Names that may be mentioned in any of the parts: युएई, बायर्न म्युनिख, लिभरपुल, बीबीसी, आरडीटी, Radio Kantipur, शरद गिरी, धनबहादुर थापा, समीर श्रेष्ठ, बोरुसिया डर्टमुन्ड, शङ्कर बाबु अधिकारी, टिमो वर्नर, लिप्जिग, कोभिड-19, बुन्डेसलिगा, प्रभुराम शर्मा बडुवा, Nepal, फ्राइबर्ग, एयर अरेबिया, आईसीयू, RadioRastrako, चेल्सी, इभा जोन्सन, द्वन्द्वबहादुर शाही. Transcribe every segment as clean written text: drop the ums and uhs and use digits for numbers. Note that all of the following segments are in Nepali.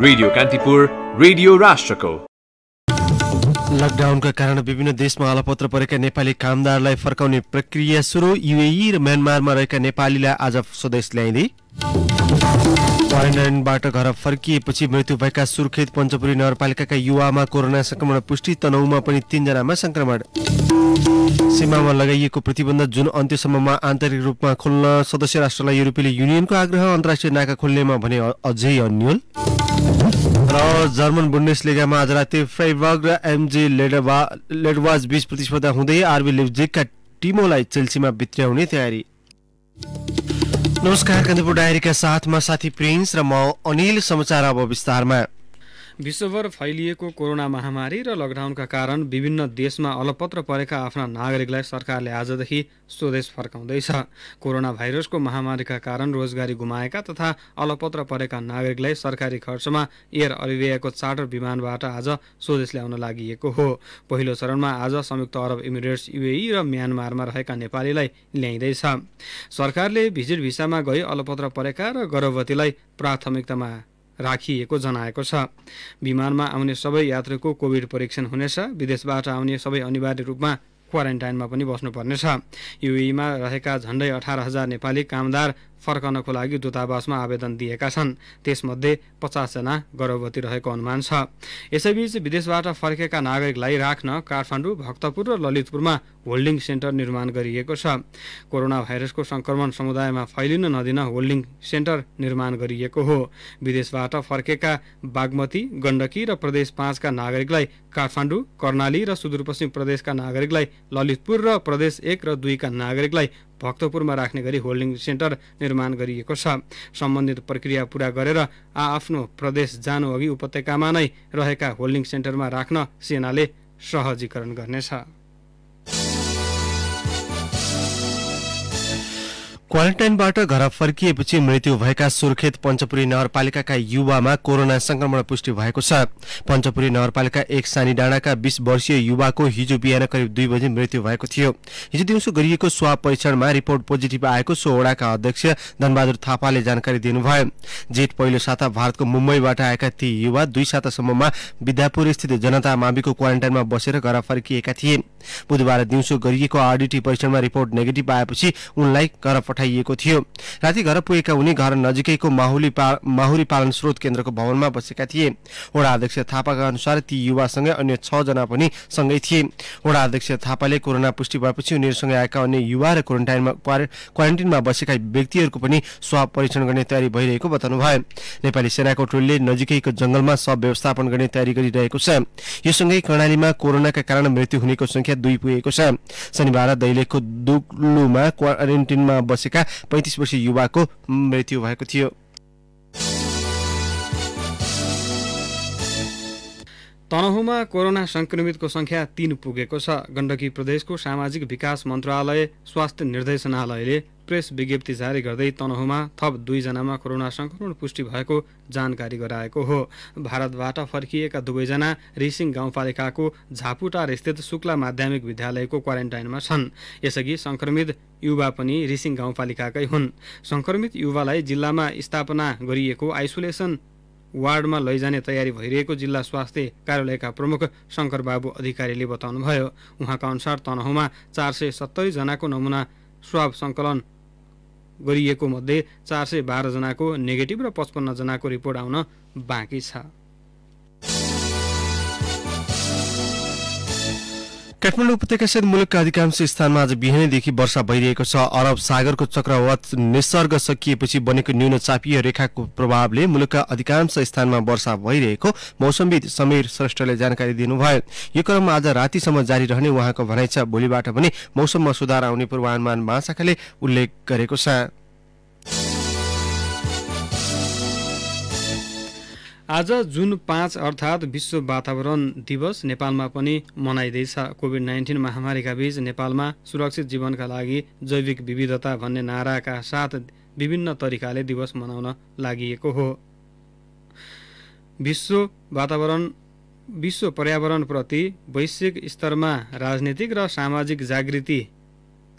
रेडियो कान्तिपुर, रेडियो राष्ट्रको। लकडाउनका कारण विभिन्न देशमा हलापत्र परेका नेपाली कामदारलाई फर्काउने प्रक्रिया सुरु। युएई र म्यानमारमा रहेका नेपालीलाई आज स्वदेश ल्याइँदै। क्वारेन्टाइनबाट घर फर्किएपछि मृत्यु भएका सुर्खेत पञ्चपुरी नगरपालिकाका युवामा कोरोना संक्रमण पुष्टि। तनहुँमा पनि 3 जनामा संक्रमण। सीमामा लगाइएको प्रतिबन्ध जुन अन्त्यसम्ममा आन्तरिक रूपमा खोल्न सदस्य राष्ट्रलाई युरोपेली युनियनको आग्रह। अन्तर्राष्ट्रिय नाका खोल्नेमा भने अझै अन्यल। र जर्मन बुन्डेसलिगामा आज राति फ्राइबर्ग र एमजे लेडवाज बीच प्रतिस्पर्धा हुँदै आरबी लिप्जिगका टिमोलाई चेल्सीमा भित्र्याउने तयारी। नमस्कार, कान्तिपुर डायरीका साथमा साथी प्रिन्स र म अनिल। समाचार अब विस्तारमा। विश्वभर फैलिएको कोरोना महामारी र लकडाउनका कारण विभिन्न देशमा अलपत्र परेका आफ्ना नागरिकलाई सरकारले आजदेखि स्वदेश फर्काउँदैछ। कोरोना भाइरसको महामारीका कारण रोजगारी गुमाएका तथा अलपत्र परेका नागरिकलाई सरकारी खर्चमा एयर अरेबियाको चार्टर विमानबाट आज स्वदेश ल्याउन लागिएको हो। पहिलो चरणमा आज संयुक्त अरब इमिरेट्स, युएई र म्यानमारमा रहेका नेपालीलाई ल्याइँदैछ। सरकारले भिजिट भिसामा गई अलपत्र परेका र गर्भवतीलाई प्राथमिकतामा राखिएको जनाएको छ। विमानमा आउने सबै यात्रुको कोभिड परीक्षण हुनेछ। विदेशबाट आउने सबै अनिवार्य रूपमा क्वारेन्टाइनमा पनि बस्नुपर्नेछ। युएईमा रहेका झण्डै 18,000 नेपाली कामदार फर्कनको लागि दूतावासमा आवेदन दिएका छन्। त्यसमध्ये 50 जना गर्भवती रहेको अनुमान छ। यसैबीच विदेशबाट फर्केका नागरिकलाई राख्न काठमाडौँ, भक्तपुर र ललितपुरमा होल्डिङ सेन्टर निर्माण गरिएको छ। कोरोना भाइरसको संक्रमण समुदायमा फैलिन नदिन होल्डिङ सेन्टर निर्माण गरिएको हो। विदेशबाट फर्केका बागमती, गण्डकी र प्रदेश 5 का नागरिकलाई काठमाडौँ, कर्णाली र सुदूरपश्चिम प्रदेशका नागरिकलाई ललितपुर र प्रदेश 1 र 2 का नागरिकलाई भक्तपुरमा राख्ने गरी होल्डिङ सेन्टर निर्माण गरिएको छ। सम्बन्धित प्रक्रिया पूरा गरेर आफ्नो प्रदेश जानु अघि उपत्यकामा नै रहेका होल्डिङ सेन्टरमा राख्न सेनाले सहजीकरण गर्नेछ। क्वारेन्टाइनबाट घर फर्किएपछि मृत्यु भएका सुर्खेत पञ्चपुरी नगरपालिकाका युवामा कोरोना संक्रमण पुष्टि भएको छ। पञ्चपुरी नगरपालिका 1 सानीडाँडाका 20 वर्षीय युवाको हिजो बिहान करिब 2 बजे मृत्यु भएको थियो। हिजो दिउँसो गरिएको स्वाब परीक्षणमा रिपोर्ट पोजिटिभ आएको सोवडाका अध्यक्ष धनबहादुर थापाले जानकारी दिनुभयो। जेठ पहिलो साता भारतको मुम्बईबाट आएका ती युवा 2 सातासम्ममा बिद्यापुर स्थित जनता माविको क्वारेन्टाइनमा बसेर घर फर्किएका थिए। बुधबार दिउँसो गरिएको आरडीटी परीक्षणमा रिपोर्ट नेगेटिभ आएपछि उनलाई घर पठाइएको थियो। राति घर पुगेका उनी घर नजिकैको माहुरी पालन स्रोत केन्द्रको भवनमा बसेका थिए। वडा अध्यक्ष थापाका अनुसार ती युवासँगै अन्य 6 जना पनि सँगै थिए। वडा अध्यक्ष थापाले कोरोना पुष्टि भएपछि उनीहरूसँग आएका अन्य युवा र क्वारेन्टाइनमा बसेका व्यक्तिहरूको पनि स्वाब परीक्षण गर्ने तयारी भइरहेको बताउनुभयो। नेपाली सेनाको टोलीले नजिकैको जंगलमा स्वाब व्यवस्थापन गर्ने तयारी गरिरहेको छ। यससँगै कर्णालीमा कोरोनाका कारण मृत्यु हुनेको संख्या 2 पुगेको छ। शनिबार दैलेखको दुग्लुमा क्वारेन्टाइनमा बसेका 35 वर्षीय युवाको मृत्यु भएको थियो। तनहुँमा कोरोना संक्रमितको संख्या 3 पुगेको छ। गण्डकी प्रदेशको सामाजिक विकास मन्त्रालय स्वास्थ्य निर्देशनालयले प्रेस विज्ञप्ति जारी गर्दै तनहुँमा थप 2 जनामा कोरोना संक्रमण पुष्टि भएको जानकारी गराएको हो। भारतबाट फर्किएका 2 जना रिसिङ गाउँपालिकाको झापुटार स्थित शुक्ला माध्यमिक विद्यालयको क्वारेन्टाइनमा छन्। यसअघि संक्रमित युवा पनि रिसिङ गाउँपालिकाकै हुन्। संक्रमित युवालाई जिल्लामा स्थापना गरिएको आइसोलेसन वार्डमा लैजाने तयारी भइरहेको जिल्ला स्वास्थ्य कार्यालयका प्रमुख शङ्कर बाबु अधिकारीले बताउनुभयो। उहाँका अनुसार तनहुँमा 470 जनाको नमुना स्वाब सङ्कलन गरिएको मध्ये 412 जनाको नेगेटिभ र 55 जनाको रिपोर्ट आउन बाँकी छ। काठमाडौँ उपत्यकासहित मुलुकका अधिकांश स्थानमा आज बिहानैदेखि वर्षा भइरहेको छ। अरब सागरको चक्रवात निसर्ग सकिएपछि बनेको न्यूनचापीय रेखाको प्रभावले मुलुकका अधिकांश स्थानमा वर्षा भइरहेको मौसमविद समीर श्रेष्ठले जानकारी दिनुभयो। यो क्रम आज रातिसम्म जारी रहने उहाँको भनाइ छ। भोलिबाट पनि मौसममा सुधार आउने पूर्वानुमान महाशाखाले उल्लेख गरेको छ। आज जुन 5 अर्थात् विश्व वातावरण दिवस नेपालमा पनि मनाइँदैछ। कोभिड-19 महामारीका बीच नेपालमा सुरक्षित जीवनका लागि जैविक विविधता भन्ने नाराका साथ विभिन्न तरिकाले दिवस मनाउन लागिएको हो। विश्व पर्यावरण प्रति वैश्विक स्तरमा राजनीतिक र सामाजिक जागृति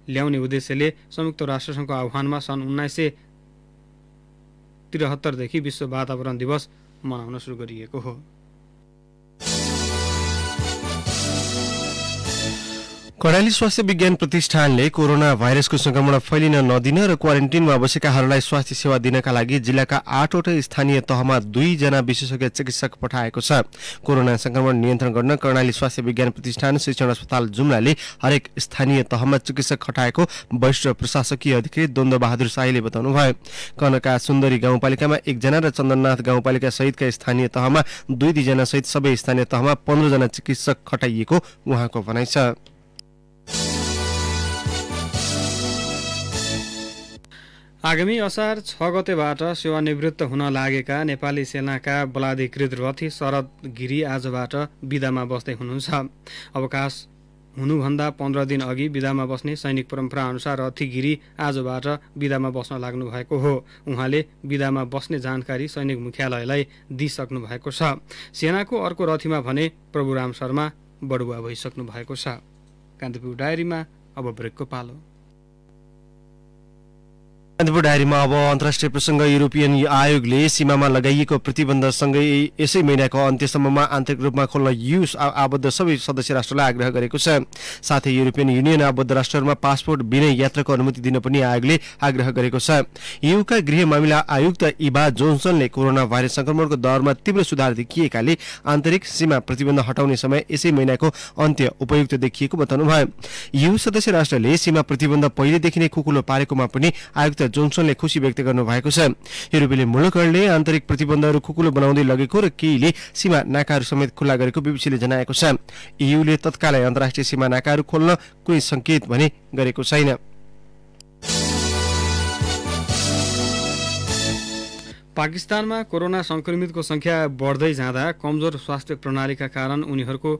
ल्याउने उद्देश्यले संयुक्त राष्ट्रसङ्घको आह्वानमा सन् 1973 देखि विश्व वातावरण दिवस मनाउन सुरु गरिएको हो। कर्णाली स्वास्थ्य विज्ञान प्रतिष्ठानले कोरोना भाइरसको संक्रमण फैलिन नदिन र क्वारेन्टाइनमा बसेकाहरूलाई स्वास्थ्य सेवा दिनका लागि जिल्लाका 8 वटा स्थानीय तहमा 2 जना विशेषज्ञ चिकित्सक पठाएको छ। कोरोना संक्रमण नियन्त्रण गर्न कर्णाली स्वास्थ्य विज्ञान प्रतिष्ठान शिक्षण अस्पताल जुम्लाले हरेक स्थानीय तहमा चिकित्सक खटाएको वरिष्ठ प्रशासकीय अधिकारी द्वन्द्वबहादुर शाहीले बताउनुभयो। कनका सुन्दरी गाउँपालिकामा 1 जना र चन्दननाथ गाउँपालिका सहितका स्थानीय तहमा 2-2 जना सहित सबै स्थानीय तहमा 15 जना चिकित्सक खटाइएको उहाँको भनाइ छ। आगामी असार 6 गतेबाट सेवानिवृत्त हुन लागेका नेपाली सेनाका बलाधिकृत रथी शरद गिरी आजबाट बिदामा बस्दै हुनुहुन्छ। अवकाश हुनुभन्दा 15 दिन अघि बिदामा बस्ने सैनिक परम्परा अनुसार रथी गिरी आजबाट बिदामा बस्न लाग्नु भएको हो। उहाँले बिदामा बस्ने जानकारी सैनिक मुख्यालयलाई दिइसक्नु भएको छ। सेनाको अर्को रथीमा भने प्रभुराम शर्मा बडुवा भइसक्नु भएको छ। कान्तिपुर डायरीमा अब ब्रेकको पालो। कान्तिपुर डायरीमा अब अन्तर्राष्ट्रिय प्रसंग। यूरोपियन आयोगले सीमामा लगाइएको प्रतिबन्धसँगै यसै महिनाको अन्त्यसम्ममा आन्तरिक रूपमा खोल्न युएस आबद्ध सबै सदस्य राष्ट्रलाई आग्रह गरेको छ। साथै यूरोपियन युनियन आबद्ध राष्ट्रहरूमा पासपोर्ट बिना यात्राको अनुमति दिन पनि आयोगले आग्रह गरेको छ। युका गृह मामिला आयुक्त इभा जोन्सनले कोरोना भाइरस संक्रमणको दरमा तीव्र सुधार देखिएकाले आन्तरिक सीमा प्रतिबन्ध हटाउने समय यसै महिनाको अन्त्य उपयुक्त देखिएको बताउनुभयो। यु सदस्य राष्ट्रले सीमा प्रतिबन्ध पहिलेदेखि नै खुकुलो पारेकोमा पनि आयुक्त जोन्सनले खुशी व्यक्त गर्नुभएको छ। युरोपेली मुलुकहरूले आन्तरिक प्रतिबन्धहरू खुकुलो बनाउँदै लगेको र केहीले सीमा नाकाहरू समेत खुल्ला गरेको बीबीसीले जनाएको छ। ईयूले तत्कालै अन्तर्राष्ट्रिय सीमा नाकाहरू खोल्न कुनै संकेत भने गरेको छैन। पाकिस्तानमा कोरोना संक्रमितको संख्या बढ्दै जाँदा कमजोर स्वास्थ्य प्रणालीका कारण उनीहरूको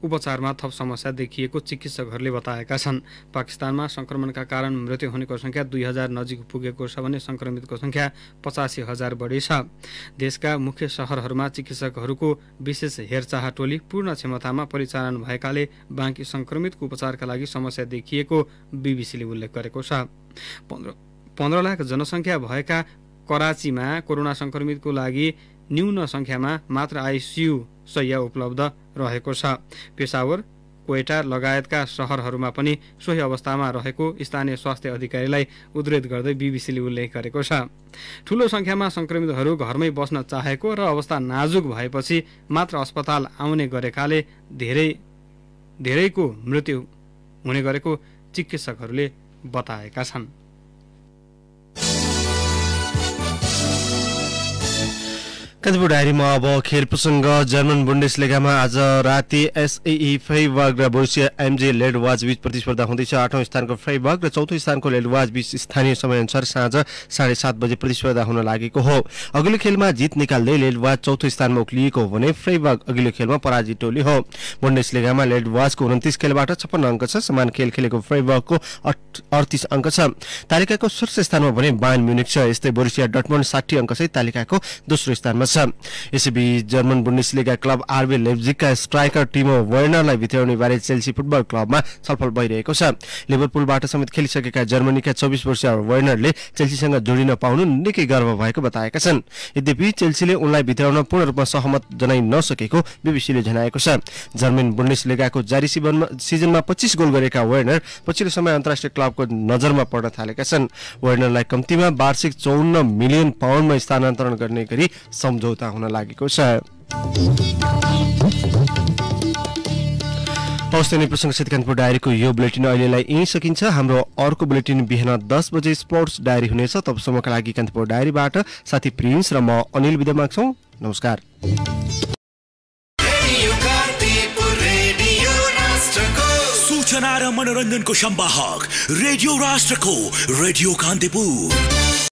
उपचारमा थप समस्या देखिएको चिकित्सकहरूले बताएका छन्। पाकिस्तानमा संक्रमणका कारण मृत्यु हुनेको संख्या 2000 नजिक पुगेको छ भने संक्रमितको संख्या 85,000 बढी छ। देशका मुख्य शहरहरूमा चिकित्सकहरूको विशेष हेरचाह टोली पूर्ण क्षमतामा परिचालन भएकाले बाँकी संक्रमितको उपचारका लागि समस्या देखिएको बीबीसीले उल्लेख गरेको छ। 15 लाख जनसङ्ख्या भएका कराचीमा कोरोना संक्रमितको लागि न्यून संख्यामा मात्र आईसीयू शय्या उपलब्ध रहेको छ। पेशावर, क्वेटा लगायतका शहरहरूमा पनि सोही अवस्थामा रहेको स्थानीय स्वास्थ्य अधिकारीलाई उद्रेत गर्दै बीबीसीले उल्लेख गरेको छ। ठूलो संख्यामा संक्रमितहरू घरमै बस्न चाहेको र अवस्था नाजुक भएपछि मात्र अस्पताल आउने गरेकाले धेरैको मृत्यु हुने गरेको चिकित्सकहरूले बताएका छन्। कान्तिपुर डायरीमा अब खेल प्रसंग। जर्मन बुन्डेसलिगामा आज राति एसई फ्राइबर्ग र बोरुसिया एमजे लेडवाज बीच प्रतिस्पर्धा हुँदैछ। 8औं स्थानको फ्राइबर्ग र 4औं स्थानको लेडवाज बीच स्थानीय समयअनुसार साँझ 7:30 बजे प्रतिस्पर्धा हुन लागेको हो। अघिल्लो खेलमा जित निकाल्दै लेडवाज 4औं स्थानमा उक्लिएको हो भने फ्राइबर्ग अघिल्लो खेलमा पराजित टोली हो। बुन्डेसलिगामा लेडवाजको 29 खेलबाट 56 अंक छ। समान खेल खेलेको फ्राइबर्गको 38 अंक छ। तालिकाको शीर्ष स्थानमा भने बायर्न म्युनिख छ। यस्तै बोरुसिया डर्टमुन्ड 60 अंकसहित तालिकाको दोस्रो स्थानमा। यसैबीच जर्मन बुन्डेसलिगा क्लब आरबी लेप्जिगका स्ट्राइकर टिमो वर्नरलाई भित्राउने बारे चेल्सी फुटबल क्लबमा छलफल भइरहेको छ। लिभरपुलबाट समेत खेलिसकेका जर्मनीका 24 वर्षीय वर्नरले चेल्सीसँग जोडिन पाउनु निकै गर्व भएको बताएका छन्। यद्यपि चेल्सीले उनलाई भित्राउन पूर्ण रूपमा सहमत जनाइ नसकेको बीबीसीले जनाएको छ। जर्मन बुन्डेसलिगाको जारी सिजनमा 25 गोल गरेका वर्नर पछिल्लो समय अन्तर्राष्ट्रिय क्लबको नजरमा पर्न थालेका छन्। वर्नरलाई कम्तीमा वार्षिक 54 मिलियन पाउन्डमा स्थानान्तरण गर्ने गरी सम्झौता हुन लागेको छ। औषधि प्रसंगसित कान्तिपुर डायरीको यो बुलेटिन अहिलेलाई यहीँ सकिन्छ। हाम्रो अर्को बुलेटिन बिहान 10 बजे स्पोर्ट्स डायरी हुनेछ। तबसम्मका लागि कान्तिपुर डायरीबाट साथी प्रिन्स र म अनिल बिदा माग्छौं। नमस्कार। सूचना र मनोरञ्जनको सम्वाहक रेडियो राष्ट्रको रेडियो कान्तिपुर।